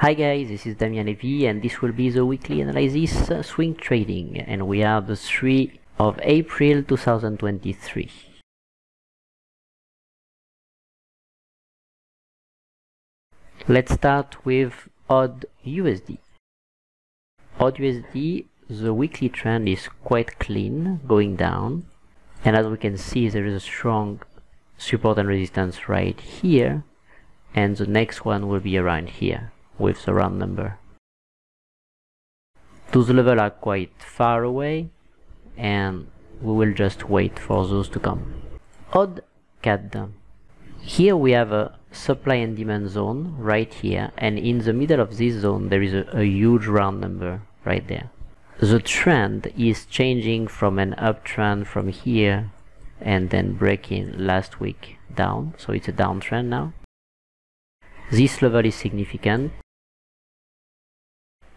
Hi guys, this is Damian Levy and this will be the weekly analysis swing trading, and we are the 3 of April 2023. Let's start with odd USD. Odd USD, the weekly trend is quite clean, going down, and as we can see there is a strong support and resistance right here, and the next one will be around here with the round number. Those levels are quite far away and we will just wait for those to come. Odd CAD. Here we have a supply and demand zone right here, and in the middle of this zone there is a huge round number right there. The trend is changing from an uptrend from here and then breaking last week down, so it's a downtrend now. This level is significant.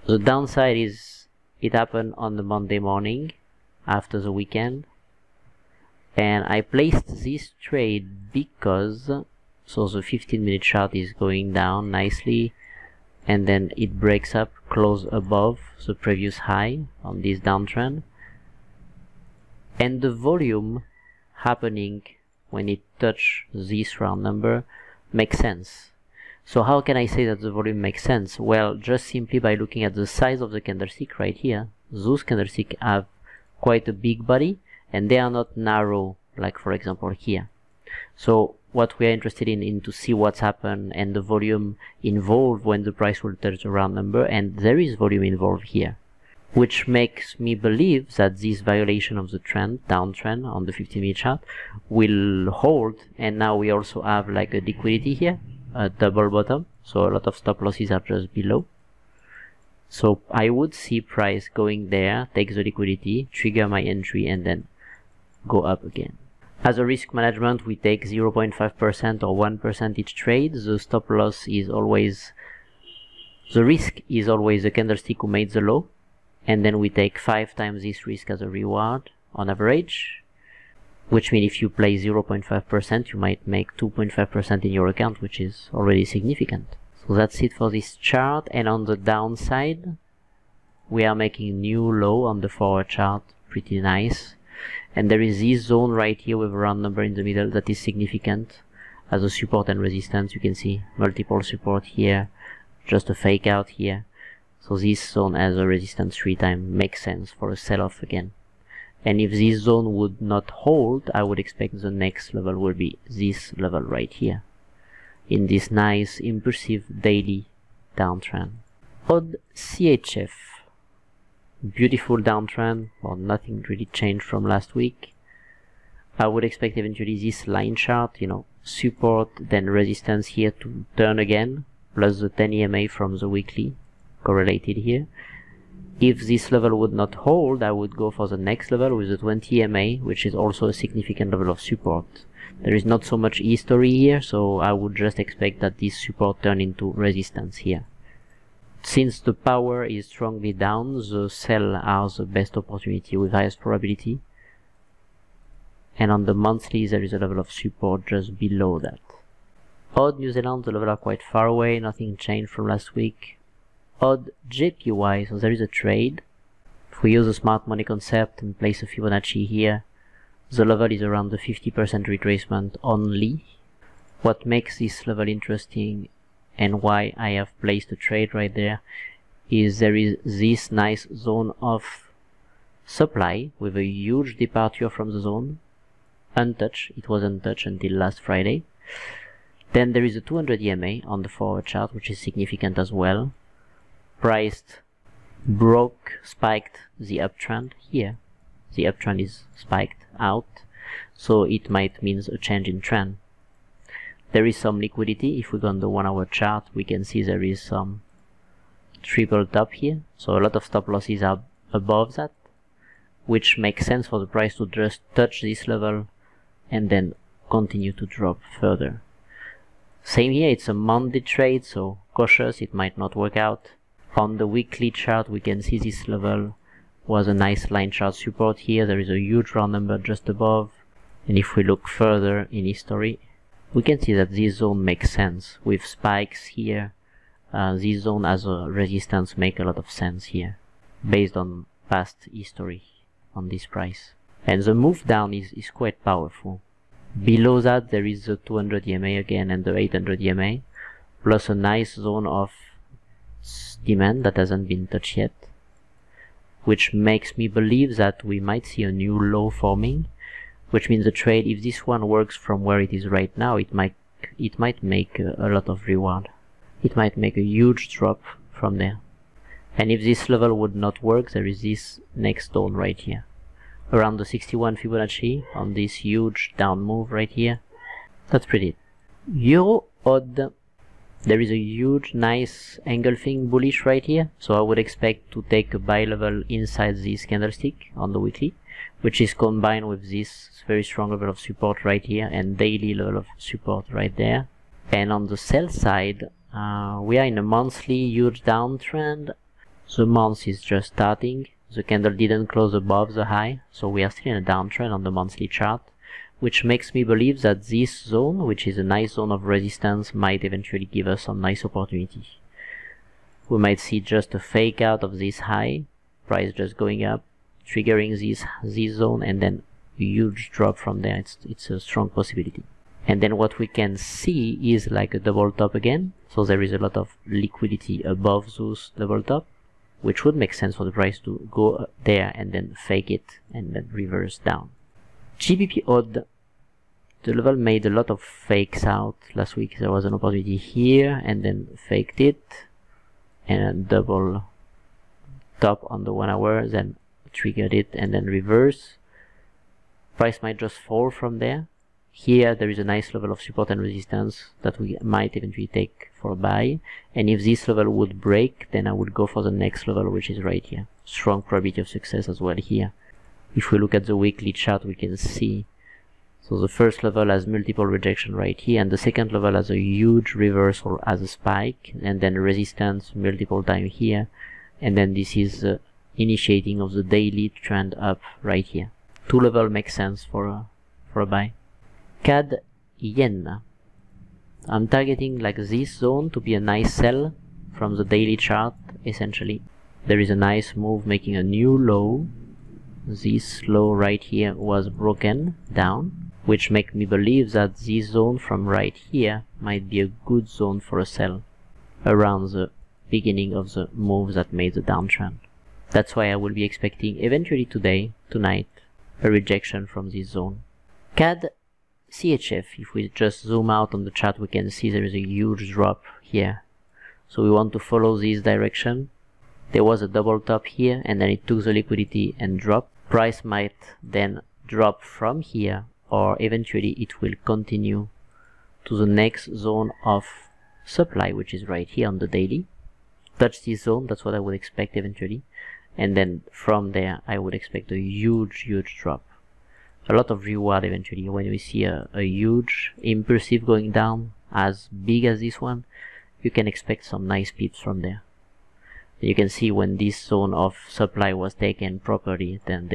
The downside is it happened on the Monday morning after the weekend, and I placed this trade because the 15-minute chart is going down nicely and then it breaks up close above the previous high on this downtrend, and the volume happening when it touches this round number makes sense. So how can I say that the volume makes sense? Well, just simply by looking at the size of the candlestick right here. Those candlesticks have quite a big body and they are not narrow, like for example here. So what we are interested in to see what's happened and the volume involved when the price will touch the round number, and there is volume involved here, which makes me believe that this violation of the trend, downtrend on the 15-minute chart, will hold. And now we also have like a liquidity here, a double bottom, so a lot of stop losses are just below, so I would see price going there, take the liquidity, trigger my entry, and then go up again. As a risk management, we take 0.5% or 1% each trade. The stop loss is always, the risk is always the candlestick who made the low, and then we take 5 times this risk as a reward on average, which means if you play 0.5% you might make 2.5% in your account, which is already significant. So that's it for this chart, and on the downside we are making new low on the forward chart, pretty nice, and there is this zone right here with a round number in the middle that is significant as a support and resistance. You can see multiple support here, just a fake out here, so this zone as a resistance 3 times makes sense for a sell-off again. And if this zone would not hold, I would expect the next level will be this level right here, in this nice impulsive daily downtrend. Odd CHF. Beautiful downtrend, or nothing really changed from last week. I would expect eventually this line chart, you know, support, then resistance here to turn again, plus the 10 EMA from the weekly correlated here. If this level would not hold, I would go for the next level with the 20 EMA, which is also a significant level of support. There is not so much history here, so I would just expect that this support turn into resistance here. Since the power is strongly down, the sell are the best opportunity with highest probability. And on the monthly, there is a level of support just below that. Odd New Zealand, the level are quite far away, nothing changed from last week. Odd JPY, so there is a trade. If we use a smart money concept and place a Fibonacci here, the level is around the 50% retracement only. What makes this level interesting and why I have placed a trade right there is there is this nice zone of supply with a huge departure from the zone, untouched. It was untouched until last Friday. Then there is a 200 EMA on the forward chart, which is significant as well. Priced, broke, spiked the uptrend here. The uptrend is spiked out, so it might mean a change in trend. There is some liquidity. If we go on the 1-hour chart, we can see there is some triple top here, so a lot of stop losses are above that, which makes sense for the price to just touch this level and then continue to drop further. Same here, it's a Monday trade, so cautious, it might not work out. On the weekly chart we can see this level was a nice line chart support here. There is a huge round number just above, and if we look further in history we can see that this zone makes sense with spikes here, Z-zone as a resistance make a lot of sense here, based on past history on this price. And the move down is quite powerful. Below that there is the 200 EMA again and the 800 EMA, plus a nice zone of demand that hasn't been touched yet, which makes me believe that we might see a new low forming, which means the trade, if this one works from where it is right now, it might make a lot of reward. It might make a huge drop from there. And if this level would not work, there is this next zone right here, around the 61 Fibonacci on this huge down move right here. That's pretty it. Euro odd. There is a huge nice engulfing bullish right here, so I would expect to take a buy level inside this candlestick on the weekly, which is combined with this very strong level of support right here and daily level of support right there. And on the sell side, we are in a monthly huge downtrend. The month is just starting. The candle didn't close above the high, so we are still in a downtrend on the monthly chart, which makes me believe that this zone, which is a nice zone of resistance, might eventually give us some nice opportunity. We might see just a fake out of this high, price just going up, triggering this zone, and then a huge drop from there. It's a strong possibility. And then what we can see is like a double top again, so there is a lot of liquidity above those double top, which would make sense for the price to go there and then fake it and then reverse down. GBP odd, the level made a lot of fakes out last week. There was an opportunity here and then faked it, and double top on the 1 hour, then triggered it and then reverse. Price might just fall from there. Here there is a nice level of support and resistance that we might eventually take for a buy, and if this level would break, then I would go for the next level, which is right here. Strong probability of success as well here. If we look at the weekly chart, we can see, so the first level has multiple rejection right here, and the second level has a huge reversal as a spike, and then resistance multiple times here, and then this is the initiating of the daily trend up right here. Two level makes sense for a buy. CAD Yen. I'm targeting like this zone to be a nice sell from the daily chart essentially. There is a nice move making a new low. This low right here was broken down, which makes me believe that this zone from right here might be a good zone for a sell around the beginning of the move that made the downtrend. That's why I will be expecting eventually today, tonight, a rejection from this zone. CAD CHF, if we just zoom out on the chart, we can see there is a huge drop here, so we want to follow this direction. There was a double top here and then it took the liquidity and dropped. Price might then drop from here, or eventually it will continue to the next zone of supply, which is right here on the daily. Touch this zone, that's what I would expect eventually, and then from there I would expect a huge drop. A lot of reward eventually when we see a huge impulsive going down as big as this one. You can expect some nice pips from there. You can see when this zone of supply was taken properly, then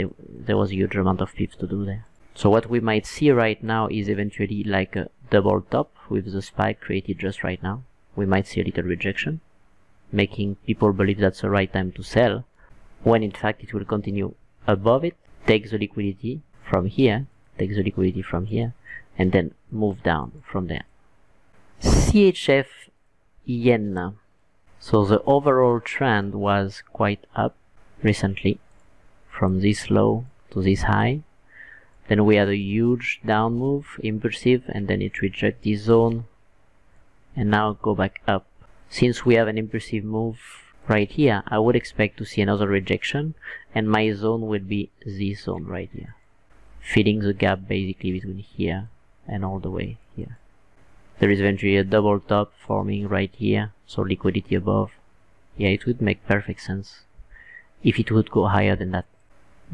there was a huge amount of pips to do there. So what we might see right now is eventually like a double top with the spike created just right now. We might see a little rejection, making people believe that's the right time to sell, when in fact it will continue above it, take the liquidity from here, take the liquidity from here, and then move down from there. CHF Yen. So the overall trend was quite up recently, from this low to this high. Then we had a huge down move, impulsive, and then it rejected this zone, and now go back up. Since we have an impulsive move right here, I would expect to see another rejection, and my zone will be this zone right here, filling the gap basically between here and all the way here. There is eventually a double top forming right here, so liquidity above. Yeah, it would make perfect sense if it would go higher than that.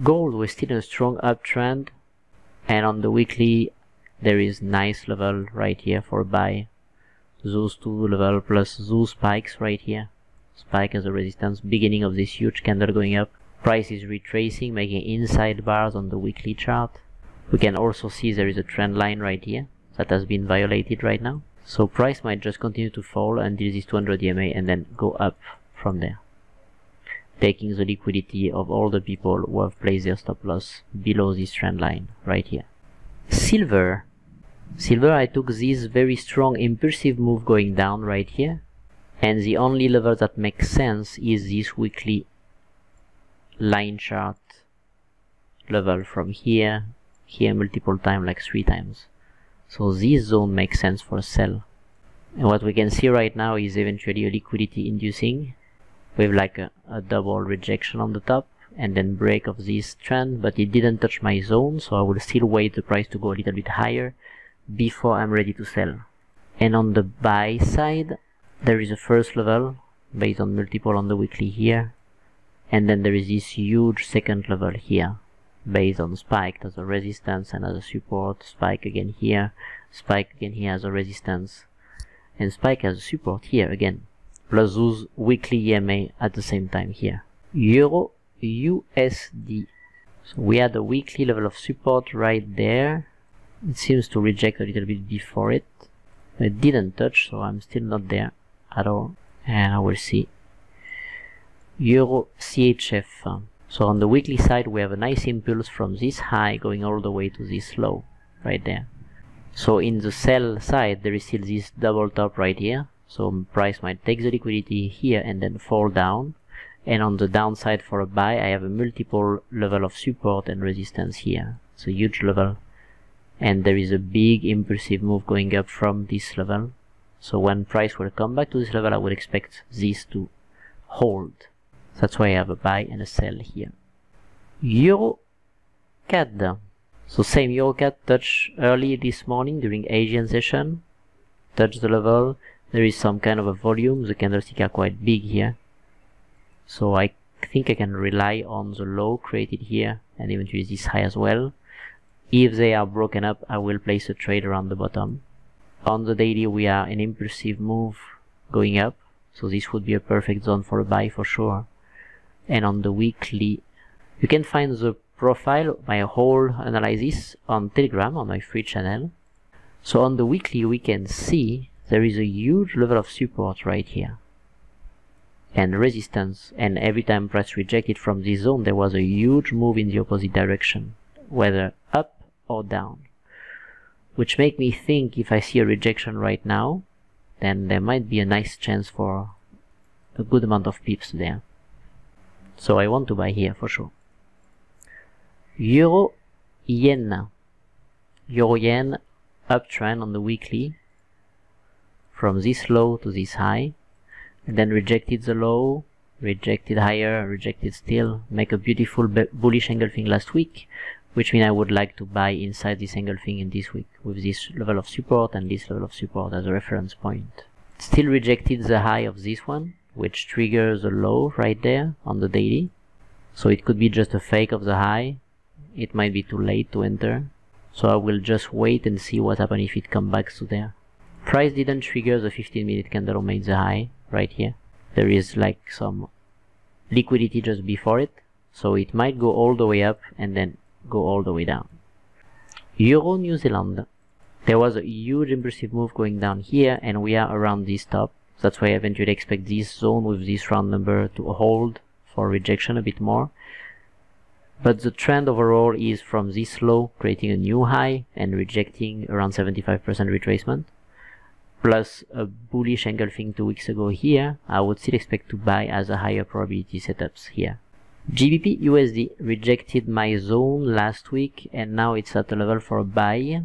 Gold was still in a strong uptrend, and on the weekly there is nice level right here for a buy. Those two level plus those spikes right here, spike as a resistance, beginning of this huge candle going up. Price is retracing, making inside bars on the weekly chart. We can also see there is a trend line right here that has been violated right now. So price might just continue to fall until this 200 EMA and then go up from there, taking the liquidity of all the people who have placed their stop loss below this trend line right here. Silver, I took this very strong impulsive move going down right here, and the only level that makes sense is this weekly line chart level from here multiple times, like 3 times. So this zone makes sense for a sell. And what we can see right now is eventually a liquidity inducing with like a double rejection on the top and then break of this trend, but it didn't touch my zone, so I will still wait the price to go a little bit higher before I'm ready to sell. And on the buy side, there is a first level based on multiple on the weekly here, and then there is this huge second level here based on spike as a resistance and as a support, spike again here as a resistance, and spike as a support here again, plus those weekly EMA at the same time here. Euro USD, so we had a weekly level of support right there. It seems to reject a little bit before it. It didn't touch, so I'm still not there at all, and I will see Euro CHF. So on the weekly side, we have a nice impulse from this high going all the way to this low right there. So in the sell side, there is still this double top right here. So price might take the liquidity here and then fall down. And on the downside for a buy, I have a multiple level of support and resistance here. It's a huge level. And there is a big impulsive move going up from this level. So when price will come back to this level, I would expect this to hold. That's why I have a buy and a sell here. EuroCAD. So same EuroCAD touched early this morning during Asian session. Touched the level. There is some kind of a volume. The candlestick are quite big here. So I think I can rely on the low created here and eventually this high as well. If they are broken up, I will place a trade around the bottom. On the daily, we are an impulsive move going up. So this would be a perfect zone for a buy for sure. And on the weekly, you can find the profile, my whole analysis on Telegram, on my free channel. So on the weekly, we can see there is a huge level of support right here and resistance, and every time price rejected from this zone, there was a huge move in the opposite direction, whether up or down, which make me think if I see a rejection right now, then there might be a nice chance for a good amount of pips there. So I want to buy here for sure. Euro yen uptrend on the weekly from this low to this high, and then rejected the low, rejected higher, rejected still, make a beautiful bullish engulfing last week, which means I would like to buy inside this engulfing in this week with this level of support and this level of support as a reference point. Still rejected the high of this one, which triggers the low right there on the daily. So it could be just a fake of the high. It might be too late to enter. So I will just wait and see what happens if it comes back to there. Price didn't trigger the 15-minute candle who made the high right here. There is like some liquidity just before it. So it might go all the way up and then go all the way down. Euro New Zealand. There was a huge impulsive move going down here, and we are around this top. That's why I eventually expect this zone with this round number to hold for rejection a bit more. But the trend overall is from this low creating a new high and rejecting around 75% retracement, plus a bullish engulfing 2 weeks ago here. I would still expect to buy as a higher probability setups here. GBP USD rejected my zone last week, and now it's at a level for a buy.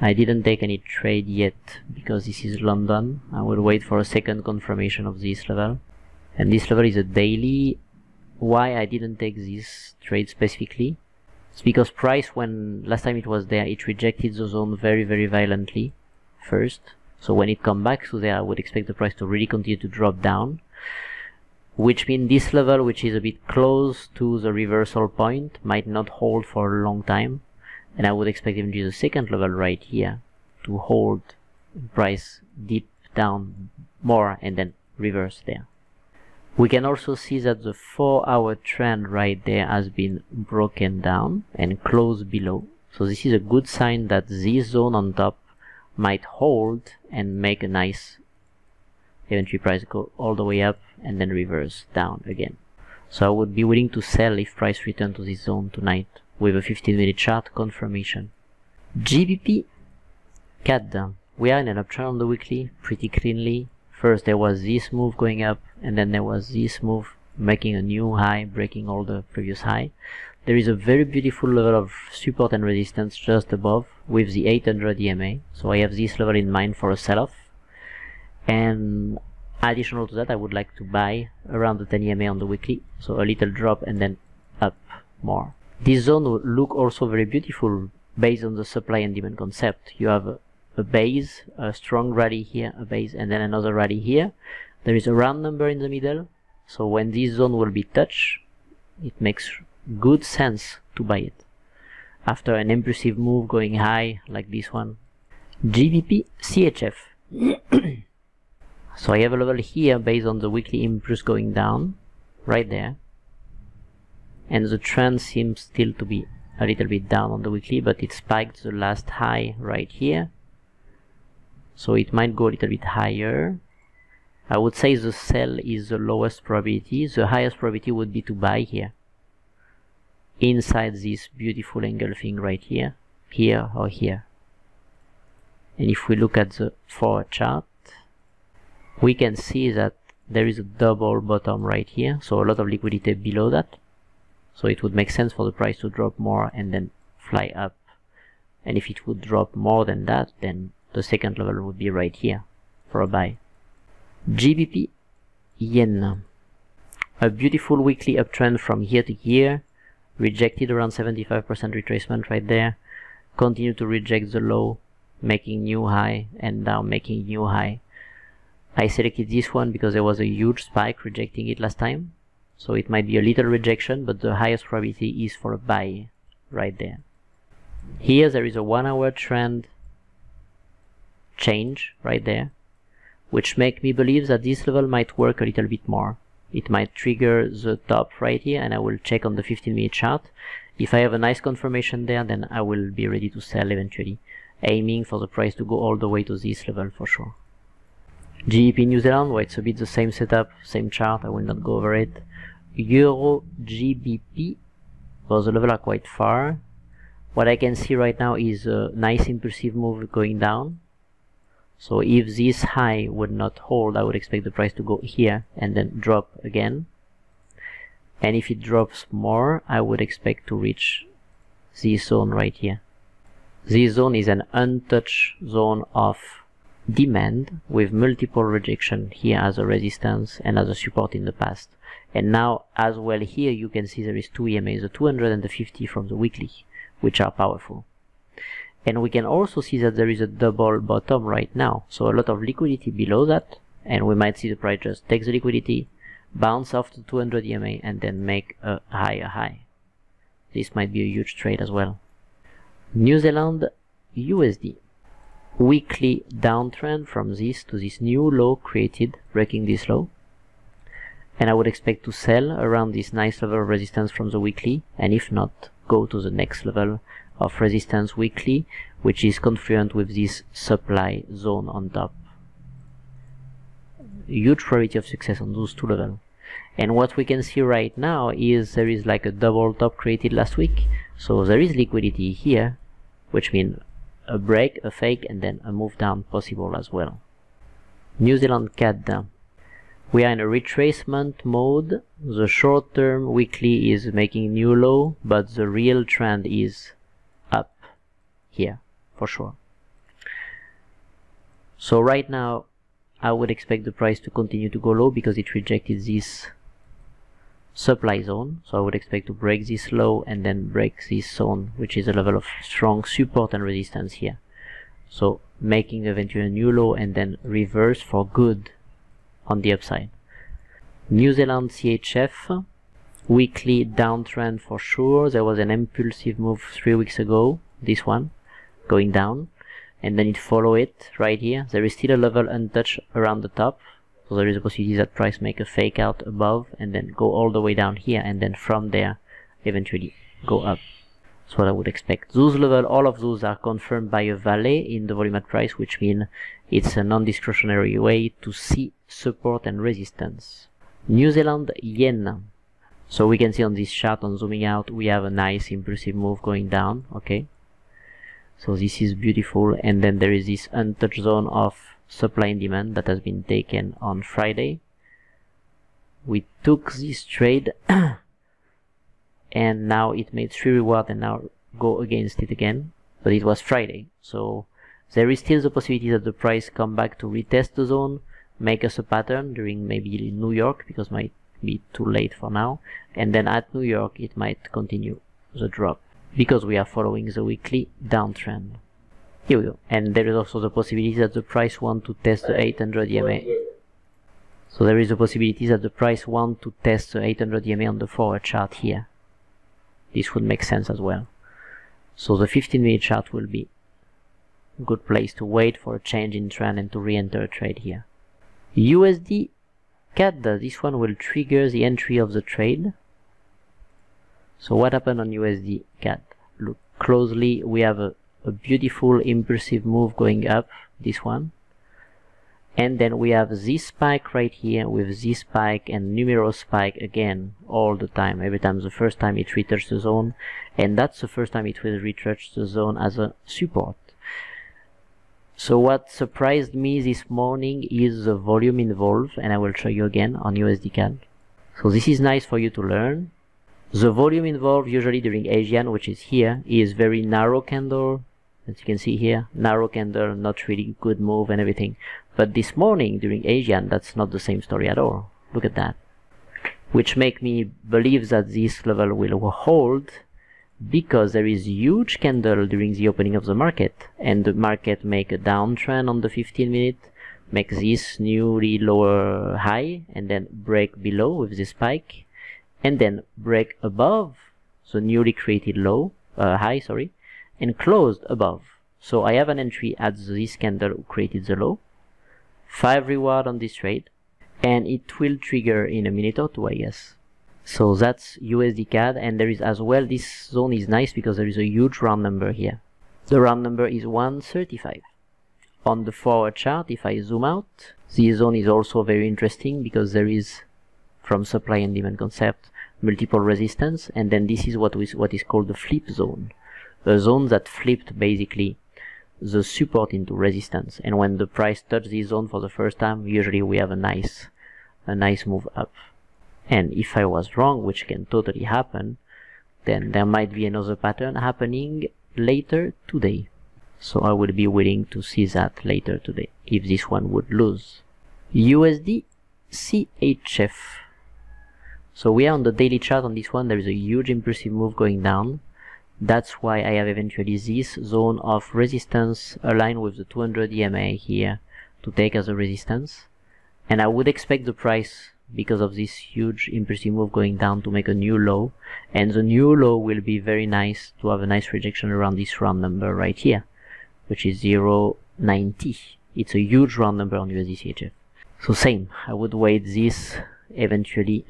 I didn't take any trade yet because this is London. I will wait for a second confirmation of this level. And this level is a daily. Why I didn't take this trade specifically? It's because price, when last time it was there, it rejected the zone very, very violently first. So when it comes back to there, I would expect the price to really continue to drop down, which means this level, which is a bit close to the reversal point, might not hold for a long time. And I would expect even the second level right here to hold price deep down more and then reverse there. We can also see that the 4-hour trend right there has been broken down and closed below. So this is a good sign that this zone on top might hold and make a nice inventory price go all the way up and then reverse down again. So I would be willing to sell if price return to this zone tonight with a 15-minute chart confirmation. GBP CAD. We are in an uptrend on the weekly pretty cleanly. First there was this move going up, and then there was this move making a new high, breaking all the previous high. There is a very beautiful level of support and resistance just above with the 800 EMA, so I have this level in mind for a sell-off. And additional to that, I would like to buy around the 10 EMA on the weekly, so a little drop and then up more. This zone will look also very beautiful based on the supply and demand concept. You have a base, a strong rally here, a base, and then another rally here. There is a round number in the middle, so when this zone will be touched, it makes good sense to buy it after an impulsive move going high like this one. GBP CHF. So I have a level here based on the weekly impulse going down right there, and the trend seems still to be a little bit down on the weekly, but it spiked the last high right here, so it might go a little bit higher. I would say the sell is the lowest probability. The highest probability would be to buy here inside this beautiful engulfing right here, here or here. And if we look at the forward chart, we can see that there is a double bottom right here, so a lot of liquidity below that. So it would make sense for the price to drop more and then fly up. And if it would drop more than that, then the second level would be right here for a buy. GBP Yen. A beautiful weekly uptrend from here to here. Rejected around 75% retracement right there. Continue to reject the low, making new high, and now making new high. I selected this one because there was a huge spike rejecting it last time. So it might be a little rejection, but the highest probability is for a buy right there. Here there is a 1-hour trend change right there, which make me believe that this level might work a little bit more. It might trigger the top right here, and I will check on the 15-minute chart. If I have a nice confirmation there, then I will be ready to sell eventually, aiming for the price to go all the way to this level for sure. GBP New Zealand, well, it's a bit the same setup, same chart, I will not go over it. Euro GBP, well, the levels are quite far. What I can see right now is a nice impulsive move going down. So if this high would not hold, I would expect the price to go here and then drop again. And if it drops more, I would expect to reach this zone right here. This zone is an untouched zone of demand with multiple rejection here as a resistance and as a support in the past, and now as well here you can see there is two EMAs, the 200 and the 50 from the weekly, which are powerful. And we can also see that there is a double bottom right now, so a lot of liquidity below that, and we might see the price just take the liquidity, bounce off the 200 EMA and then make a higher high. This might be a huge trade as well. New Zealand USD. Weekly downtrend from this to this new low created, breaking this low, and I would expect to sell around this nice level of resistance from the weekly, and if not, go to the next level of resistance weekly, which is confluent with this supply zone on top. Huge probability of success on those two levels. And what we can see right now is there is like a double top created last week, so there is liquidity here, which means a break, a fake, and then a move down possible as well. New Zealand CAD. We are in a retracement mode. The short term weekly is making new low, but the real trend is up here for sure. So right now I would expect the price to continue to go low because it rejected this supply zone, so I would expect to break this low and then break this zone, which is a level of strong support and resistance here, so making eventually a new low and then reverse for good on the upside. New Zealand CHF, weekly downtrend for sure. There was an impulsive move 3 weeks ago, this one going down, and then it followed it right here. There is still a level untouched around the top, so there is a possibility that price make a fake out above and then go all the way down here, and then from there eventually go up. That's what I would expect. Those levels, all of those are confirmed by a valet in the volume at price, which means it's a non-discretionary way to see support and resistance. New Zealand yen. So we can see on this chart, on zooming out, we have a nice impulsive move going down, okay? So this is beautiful, and then there is this untouched zone of supply and demand that has been taken on Friday. We took this trade and now it made three rewards and now go against it again, but it was Friday, so there is still the possibility that the price come back to retest the zone, make us a pattern during maybe New York, because it might be too late for now, and then at New York it might continue the drop because we are following the weekly downtrend. Here we go. And there is also the possibility that the price wants to test the 800 EMA. So there is a possibility that the price wants to test the 800 EMA on the forward chart here. This would make sense as well. So the 15-minute chart will be a good place to wait for a change in trend and to re-enter a trade here. USD CAD, this one will trigger the entry of the trade. So what happened on USD CAD? Look closely, we have a beautiful impulsive move going up, this one. And then we have this spike right here with this spike and numeral spike again all the time. Every time, the first time it retouches the zone, and that's the first time it will retouch the zone as a support. So what surprised me this morning is the volume involved, and I will show you again on USD CAD. So this is nice for you to learn. The volume involved usually during Asian, which is here, is very narrow candle. As you can see here, narrow candle, not really good move and everything. But this morning during Asian, that's not the same story at all. Look at that. Which make me believe that this level will hold, because there is huge candle during the opening of the market, and the market make a downtrend on the 15-minute, make this newly lower high, and then break below with the spike, and then break above the newly created low, high, sorry, and closed above. So I have an entry at this candle who created the low, 5 reward on this trade, and it will trigger in a minute or two, I guess. So that's USD CAD, and there is as well, this zone is nice because there is a huge round number here. The round number is 135. On the forward chart, if I zoom out, this zone is also very interesting because there is, from supply and demand concept, multiple resistance, and then this is what is called the flip zone. A zone that flipped basically the support into resistance, and when the price touches this zone for the first time, usually we have a nice move up. And if I was wrong, which can totally happen, then there might be another pattern happening later today. So I would be willing to see that later today if this one would lose. USD CHF. So we are on the daily chart. On this one, there is a huge impulsive move going down. That's why I have eventually this zone of resistance aligned with the 200 EMA here to take as a resistance, and I would expect the price, because of this huge impulsive move going down, to make a new low, and the new low will be very nice to have a nice rejection around this round number right here, which is 0.90. It's a huge round number on USDCHF. So same, I would wait this eventually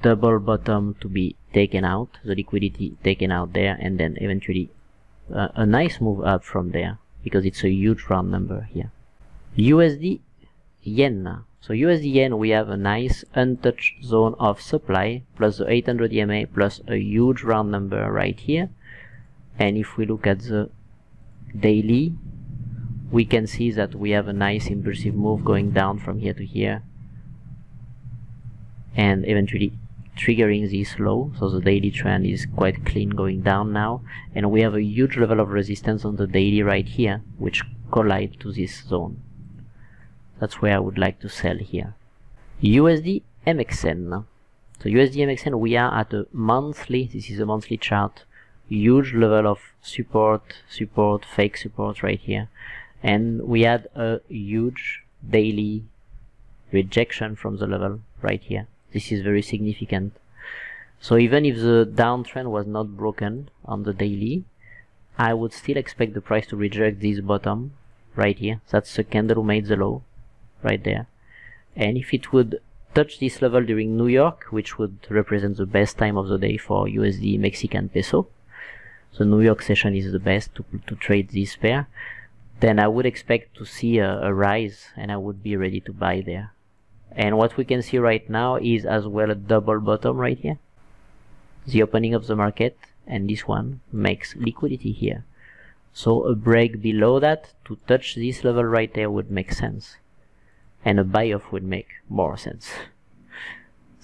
double bottom to be taken out, the liquidity taken out there, and then eventually a nice move up from there, because it's a huge round number here. USD yen. So USD yen, we have a nice untouched zone of supply plus the 800 EMA plus a huge round number right here, and if we look at the daily, we can see that we have a nice impulsive move going down from here to here, and eventually triggering this low. So the daily trend is quite clean going down now, and we have a huge level of resistance on the daily right here, which collide to this zone. That's where I would like to sell here. USD MXN. So USD MXN, we are at a monthly, this is a monthly chart, huge level of support, fake support right here, and we had a huge daily rejection from the level right here. This is very significant. So even if the downtrend was not broken on the daily, I would still expect the price to reject this bottom right here. That's the candle who made the low right there, and if it would touch this level during New York, which would represent the best time of the day for USD Mexican peso, So New York session is the best to trade this pair. Then I would expect to see a rise, and I would be ready to buy there. And what we can see right now is as well a double bottom right here. The opening of the market, and this one makes liquidity here. So a break below that to touch this level right there would make sense. And a buy-off would make more sense.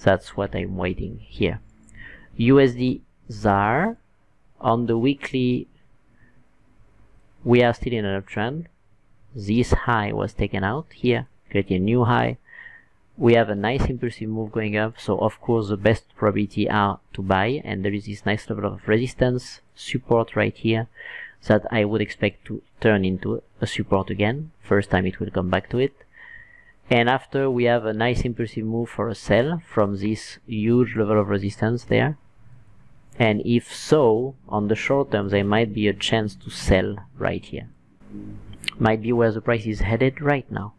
That's what I'm waiting here. USD ZAR on the weekly, we are still in an uptrend. This high was taken out here, creating a new high. We have a nice impulsive move going up, so of course the best probability are to buy, and there is this nice level of resistance, support right here, that I would expect to turn into a support again. First time it will come back to it. And after we have a nice impulsive move for a sell from this huge level of resistance there. And if so, on the short term, there might be a chance to sell right here. Might be where the price is headed right now.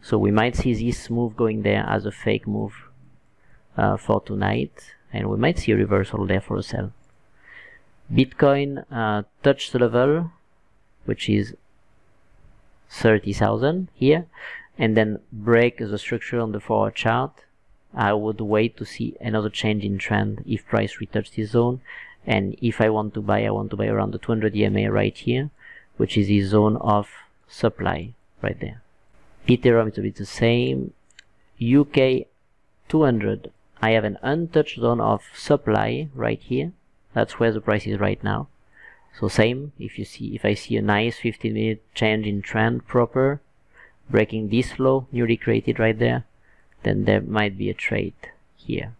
So we might see this move going there as a fake move for tonight. And we might see a reversal there for a sell. Bitcoin touched the level, which is 30,000 here. And then break the structure on the 4-hour chart. I would wait to see another change in trend if price retouches this zone, and if I want to buy, I want to buy around the 200 EMA right here, which is the zone of supply right there. Ethereum is a bit the same. UK 200, I have an untouched zone of supply right here. That's where the price is right now. So same, if I see a nice 15-minute change in trend proper, breaking this low newly created right there, then there might be a trade here.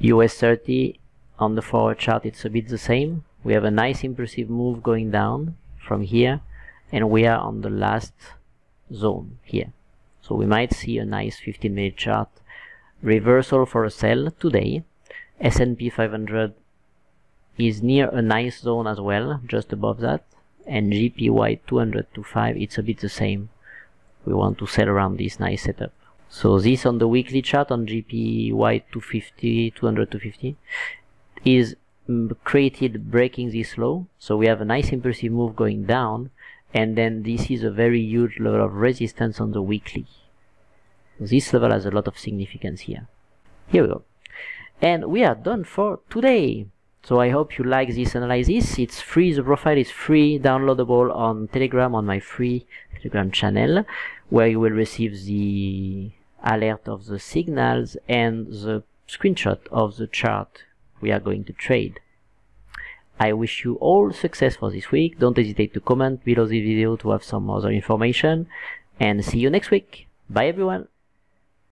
US 30 on the forward chart, it's a bit the same. We have a nice impulsive move going down from here, and we are on the last zone here. So we might see a nice 15-minute chart reversal for a sell today. S&P 500 is near a nice zone as well, just above that, and GPY 200 to 5, it's a bit the same. We want to sell around this nice setup. So this on the weekly chart on GPY 200 to 50 is created breaking this low. So we have a nice impulsive move going down, and then this is a very huge level of resistance on the weekly. This level has a lot of significance here. Here we go. And we are done for today. So I hope you like this analysis. It's free, the profile is free, downloadable on Telegram, on my free Telegram channel, where you will receive the alert of the signals and the screenshot of the chart we are going to trade. I wish you all success for this week. Don't hesitate to comment below the video to have some other information, and see you next week. Bye everyone.